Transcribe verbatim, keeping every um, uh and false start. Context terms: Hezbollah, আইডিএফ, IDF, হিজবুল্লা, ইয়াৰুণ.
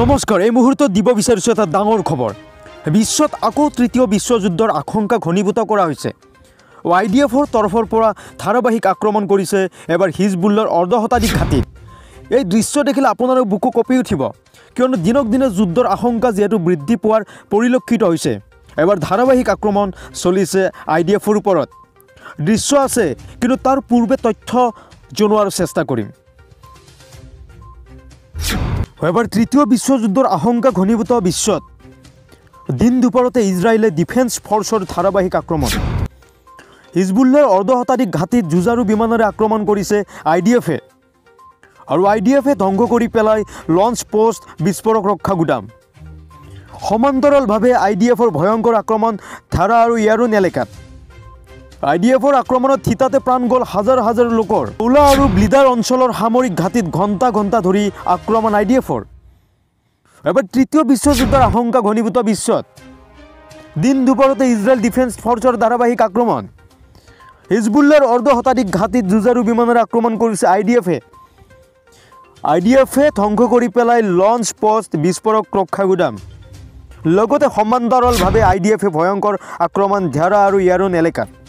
নমস্কাৰ, এই মুহূৰ্তত দিব বিচাৰিছো এটা ডাঙৰ খবৰ। বিশ্বত আকৌ তৃতীয় বিশ্বযুদ্ধৰ আশংকা ঘনীভূত কৰা হৈছে। আইডিএফৰ তৰফৰ পৰা ধাৰাবাহিক আক্ৰমণ কৰিছে এবাৰ হিজবুল্লাৰ অৰ্ধশতাধিক ঘাটি। এই দৃশ্য দেখিলে আপোনাৰ বুকু কঁপি উঠিব, কিয়নো দিনক দিনে যুদ্ধৰ আশংকা যিহেতু বৃদ্ধি পোৱাৰ পৰিলক্ষিত হৈছে। এবাৰ ধাৰাবাহিক আক্ৰমণ চলিছে আইডিএফৰ ওপৰত। দৃশ্য আছে, কিন্তু তাৰ পূৰ্বে তথ্য জনোৱাৰ চেষ্টা কৰিম। এবাৰ তৃতীয় বিশ্বযুদ্ধৰ আশঙ্কা ঘনীভূত বিশ্বত দিন দুপুৰতে ইসৰায়েলে ডিফেন্স ফোৰ্সৰ ধাৰাবাহিক আক্ৰমণ। হিজবুল্লাৰ অৰ্ধশতাধিক ঘাটিত যুঁজাৰু বিমানৰে আক্ৰমণ কৰিছে আইডিএফে, আৰু আইডিএফে ধ্বংস কৰি পেলায় লঞ্চ পোস্ট, বিস্ফোৰক ৰক্ষা গুদাম। সমান্তৰালভাৱে আইডিএফৰ ভয়ংকৰ আক্ৰমণ ধাৰা আৰু ইয়াৰুণ এলেকাত। আইডিএফৰ আক্ৰমণত থিতাতে প্ৰাণ গ'ল হাজাৰ হাজাৰ লোকৰ। ওলা আৰু ব্লিডাৰ অঞ্চলৰ সামৰিক ঘাটিত ঘণ্টা ঘণ্টা ধৰি আক্ৰমণ আইডিএফৰ। এবাৰ তৃতীয় বিশ্বযুদ্ধৰ আশংকা ঘনীভূত বিশ্বত দিন দুপৰতে ইজৰাইল ডিফেন্স ফৰ্চৰ ধাৰাবাহিক আক্ৰমণ। হিজবুল্লাৰ অৰ্ধশতাধিক ঘাটিত যুঁজাৰু বিমানেৰে আক্ৰমণ কৰিছে আইডিএফে। আইডিএফে ধ্বংস কৰি পেলাই লঞ্চ পোষ্ট, বিস্ফোৰক ৰক্ষা গুদাম। লগতে সমান্তৰালভাৱে আইডিএফে ভয়ংকৰ আক্ৰমণ ধাৰা আৰু ইয়াৰুণ এলেকাত।